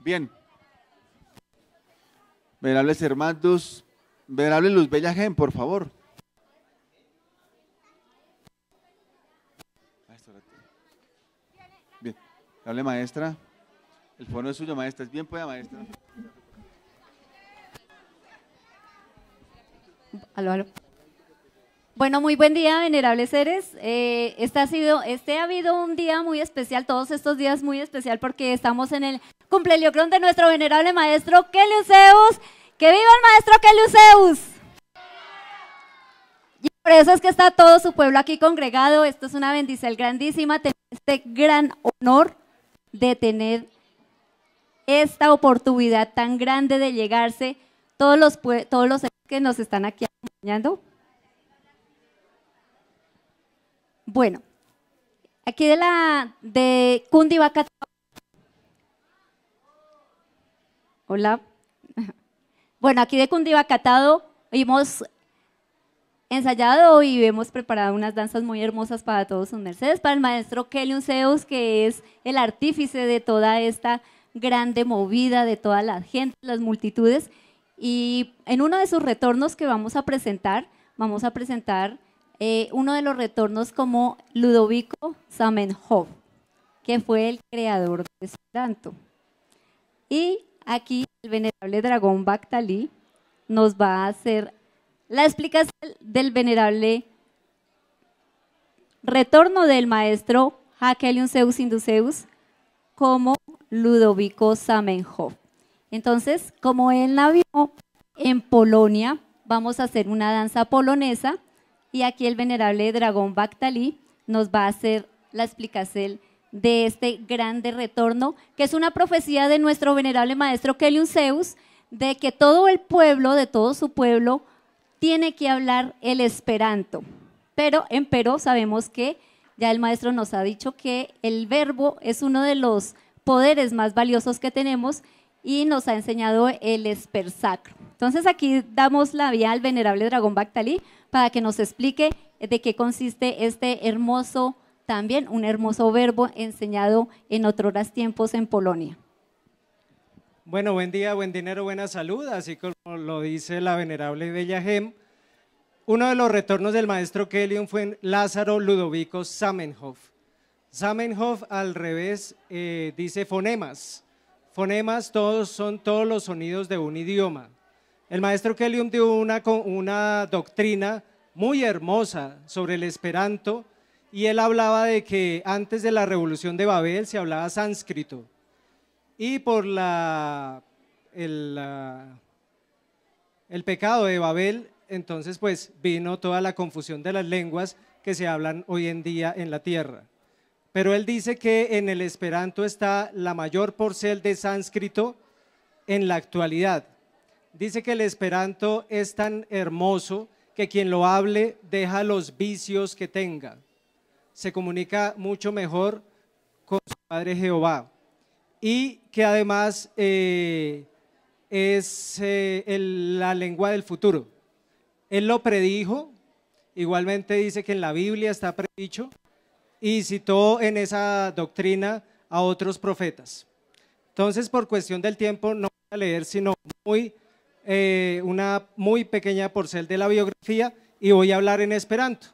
Bien. Venerables hermanos, venerable Luz Bella Gen, por favor. Bien, hable maestra. El fondo es suyo, maestra. ¿Es bien, pueda, maestra? Aló, aló. Bueno, muy buen día, venerables seres. Este ha habido un día muy especial, todos estos días muy especial, porque estamos en el cumpleliocrón de nuestro venerable maestro Kelium Zeus. ¡Que viva el maestro Kelium Zeus! Y por eso es que está todo su pueblo aquí congregado. Esto es una bendición grandísima, tener este gran honor de tener esta oportunidad tan grande de llegarse todos los seres que nos están aquí acompañando. Bueno, aquí de Cundibacatado. Hola. Bueno, aquí de Cundibacatado hemos ensayado y hemos preparado unas danzas muy hermosas para todos sus mercedes, para el maestro Kelium Zeus, que es el artífice de toda esta grande movida, de toda la gente, las multitudes. Y en uno de sus retornos que vamos a presentar uno de los retornos como Ludovico Zamenhof, que fue el creador de Esperanto. Y aquí el venerable dragón Bactalí nos va a hacer la explicación del venerable retorno del maestro Jah Kelium Zeus Induzeus como Ludovico Zamenhof. Entonces, como él la vio en Polonia, vamos a hacer una danza polonesa. Y aquí el venerable dragón Bactalí nos va a hacer la explicación de este grande retorno, que es una profecía de nuestro venerable maestro Kelium Zeus, de que todo el pueblo, de todo su pueblo, tiene que hablar el esperanto. Pero en Perú sabemos que ya el maestro nos ha dicho que el verbo es uno de los poderes más valiosos que tenemos y nos ha enseñado el espersacro. Entonces aquí damos la vía al venerable dragón Bactalí para que nos explique de qué consiste este hermoso, también un hermoso verbo enseñado en otros tiempos en Polonia. Bueno, buen día, buen dinero, buena salud, así como lo dice la venerable Bella Gem. Uno de los retornos del maestro Kelium fue Lázaro Ludovico Zamenhof. Zamenhof al revés dice fonemas. Fonemas son todos los sonidos de un idioma. El maestro Kelium dio una doctrina muy hermosa sobre el esperanto y él hablaba de que antes de la revolución de Babel se hablaba sánscrito y por el pecado de Babel entonces pues vino toda la confusión de las lenguas que se hablan hoy en día en la tierra. Pero él dice que en el esperanto está la mayor porcel de sánscrito en la actualidad. Dice que el esperanto es tan hermoso que quien lo hable deja los vicios que tenga. Se comunica mucho mejor con su Padre Jehová. Y que además es la lengua del futuro. Él lo predijo, igualmente dice que en la Biblia está predicho y citó en esa doctrina a otros profetas. Entonces, por cuestión del tiempo, no voy a leer sino una muy pequeña porción de la biografía y voy a hablar en esperanto,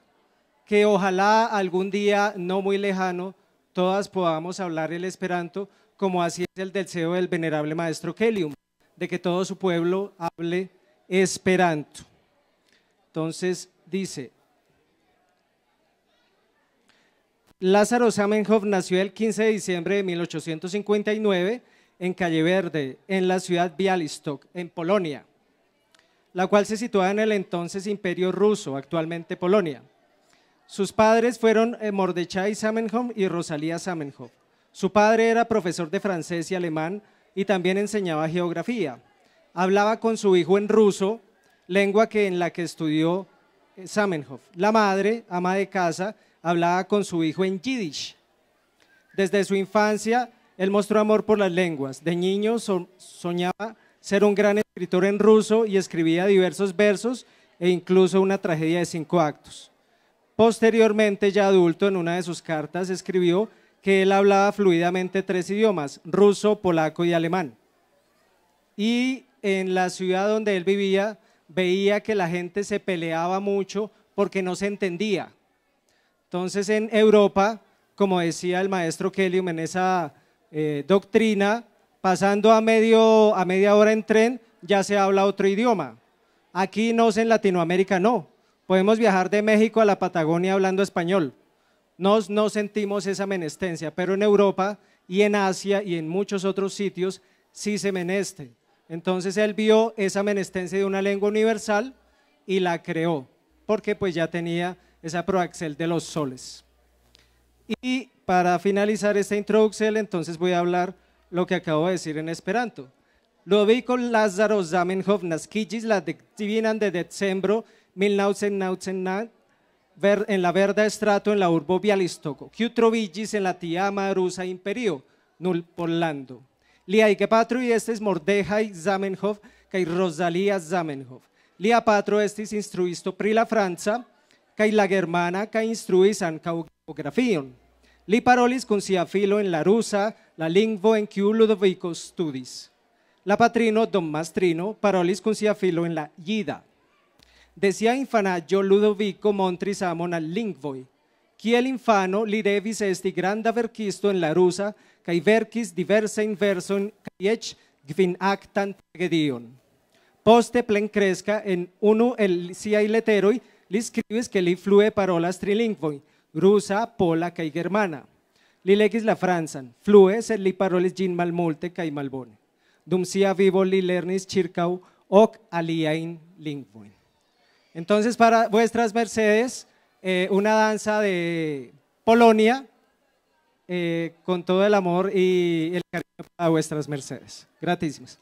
que ojalá algún día no muy lejano todas podamos hablar el esperanto, como así es el deseo del venerable maestro Kelium, de que todo su pueblo hable esperanto. Entonces dice, Lázaro Zamenhof nació el 15 de diciembre de 1859 en Calle Verde, en la ciudad Bialystok, en Polonia, la cual se situaba en el entonces Imperio Ruso, actualmente Polonia. Sus padres fueron Mordechai Zamenhof y Rosalía Zamenhof. Su padre era profesor de francés y alemán y también enseñaba geografía. Hablaba con su hijo en ruso, lengua en la que estudió Zamenhof. La madre, ama de casa, hablaba con su hijo en yiddish. Desde su infancia, él mostró amor por las lenguas. De niño soñaba ser un gran escritor en ruso y escribía diversos versos e incluso una tragedia de 5 actos. Posteriormente, ya adulto, en una de sus cartas escribió que él hablaba fluidamente 3 idiomas, ruso, polaco y alemán. Y en la ciudad donde él vivía, veía que la gente se peleaba mucho porque no se entendía. Entonces en Europa, como decía el maestro Kelium en esa doctrina, pasando a media hora en tren ya se habla otro idioma. Aquí no, en Latinoamérica no. Podemos viajar de México a la Patagonia hablando español. No sentimos esa menestencia, pero en Europa y en Asia y en muchos otros sitios sí se meneste. Entonces él vio esa menestencia de una lengua universal y la creó, porque pues ya tenía esa proaxel de los soles. Y para finalizar esta introducción, entonces voy a hablar lo que acabo de decir en esperanto. Ludovico Lázaro Zamenhof naskiĝis la devinan de decembro 1999 en la verda estrato en la urbo Bialystoko, kiu troviĝis en la tiama rusa imperio, nul Pollando. Liaj gepatroj estis Mordechai Zamenhof kaj Rosalía Zamenhof. Lia patro estis instruisto pri la franca kaj la germana kaj instruis ankaŭ geografion. Li parolis kun sia filo en la rusa, la lingvo en kiu Ludovico studis. La patrino Dom Mastrino parolis kun sia filo en la jida. De sia infanaĝo Ludovico montris amon al lingvoj. Kiel infano li devis esti granda verkisto en la rusa kaj verkis diversajn versojn kaj eĉ kvinaktan tragedion. Poste plenkreska en unu el siaj leteroj li skribis ke li flue parolas 3 lingvojn: rusa, pola kaj germana. Li legis la francan flue, sed li parolis ĝin malmulte kaj malbone. Dum sia vivo li lernis ĉirkaŭ 8 aliajn lingvojn. Entonces, para vuestras mercedes, una danza de Polonia, con todo el amor y el cariño para vuestras mercedes. Gratísimas.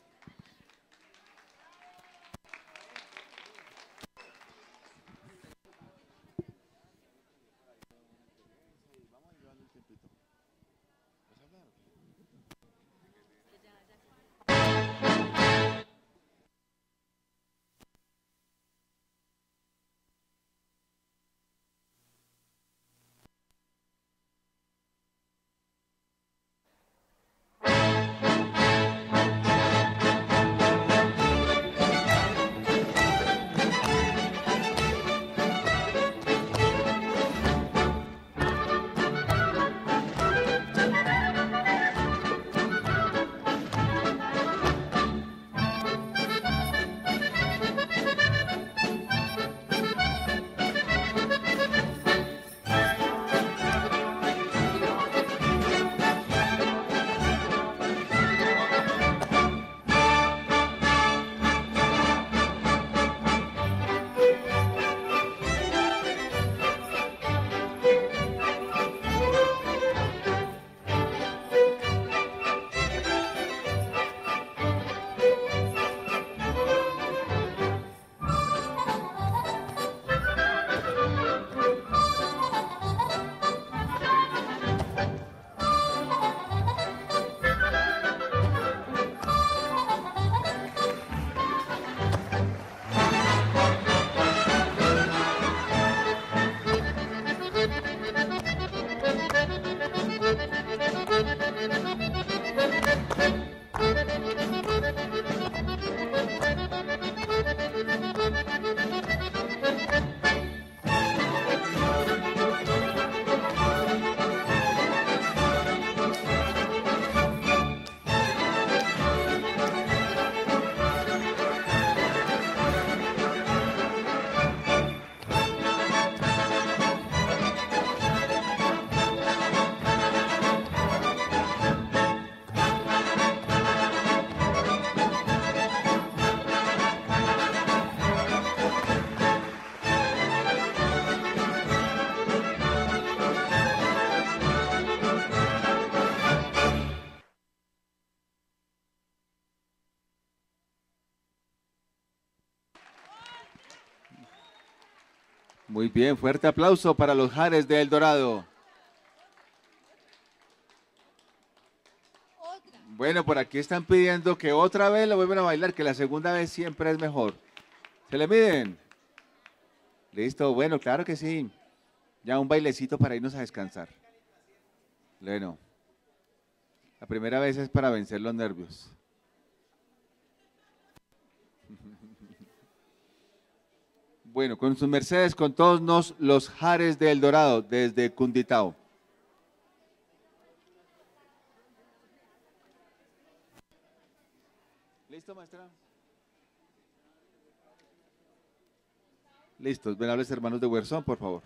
Muy bien, fuerte aplauso para los Jares de El Dorado. Bueno, por aquí están pidiendo que otra vez lo vuelvan a bailar, que la segunda vez siempre es mejor. ¿Se le miden? Listo, bueno, claro que sí. Ya un bailecito para irnos a descansar. Bueno, la primera vez es para vencer los nervios. Bueno, con sus mercedes, con todos nos, los Jares de El Dorado, desde Cunditao. ¿Listo, maestra? Listos, venerables hermanos de Huerzón, por favor.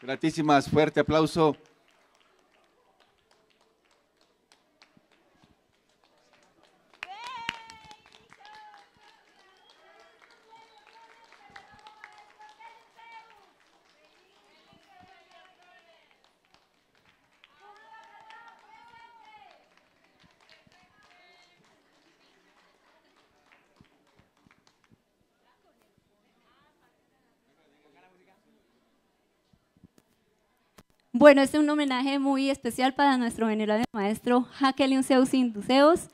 Gratísimas, fuerte aplauso. Bueno, este es un homenaje muy especial para nuestro venerable maestro Jah Kelium Zeus Induzeus,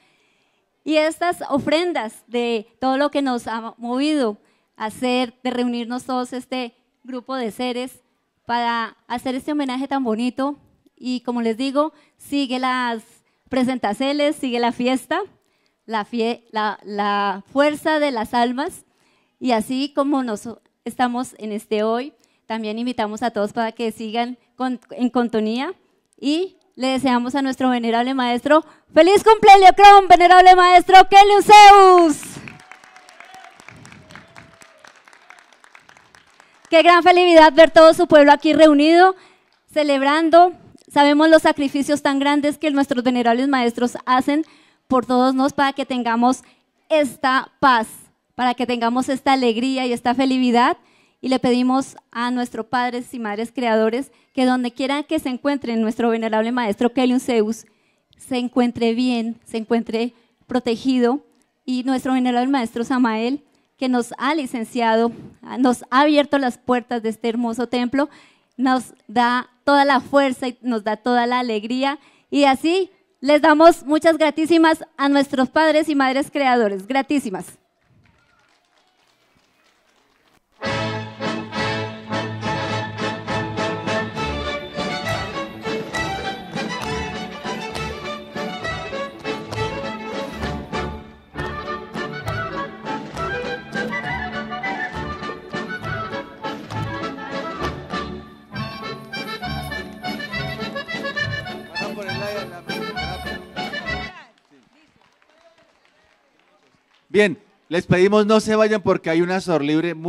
y estas ofrendas de todo lo que nos ha movido a hacer, de reunirnos todos este grupo de seres para hacer este homenaje tan bonito. Y como les digo, sigue las presentaceles, sigue la fiesta, la fuerza de las almas, y así como nos estamos en este hoy, también invitamos a todos para que sigan en contonía, y le deseamos a nuestro venerable maestro feliz cumpleaños, venerable maestro Kelium Zeus. Qué gran felicidad ver todo su pueblo aquí reunido, celebrando. Sabemos los sacrificios tan grandes que nuestros venerables maestros hacen por todos nosotros para que tengamos esta paz, para que tengamos esta alegría y esta felicidad. Y le pedimos a nuestros padres y madres creadores que donde quiera que se encuentre nuestro venerable maestro Kelium Zeus, se encuentre bien, se encuentre protegido. Y nuestro venerable maestro Samael, que nos ha licenciado, nos ha abierto las puertas de este hermoso templo, nos da toda la fuerza y nos da toda la alegría. Y así les damos muchas gratísimas a nuestros padres y madres creadores. Gratísimas. Bien, les pedimos no se vayan porque hay una hora libre muy